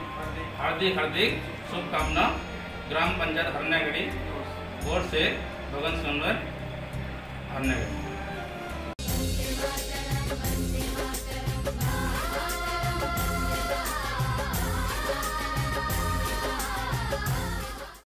हार्दिक हार्दिक हार्दिक शुभकामना। ग्राम पंचायत हरनागढ़ी ओर से भगन सोनवर हरनागढ़ी।